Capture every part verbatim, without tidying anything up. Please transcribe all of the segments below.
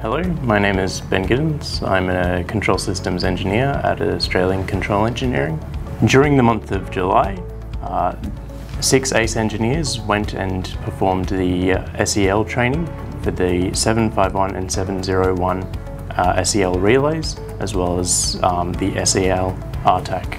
Hello, my name is Ben Gittins. I'm a Control Systems Engineer at Australian Control Engineering. During the month of July, uh, six A C E engineers went and performed the uh, S E L training for the seven five one and seven oh one uh, S E L relays, as well as um, the S E L R TAC.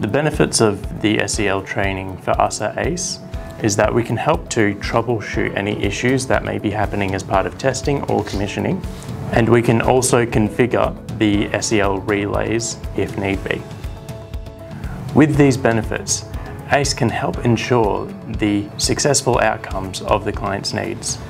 The benefits of the S E L training for us at A C E is that we can help to troubleshoot any issues that may be happening as part of testing or commissioning, and we can also configure the S E L relays if need be. With these benefits, A C E can help ensure the successful outcomes of the client's needs.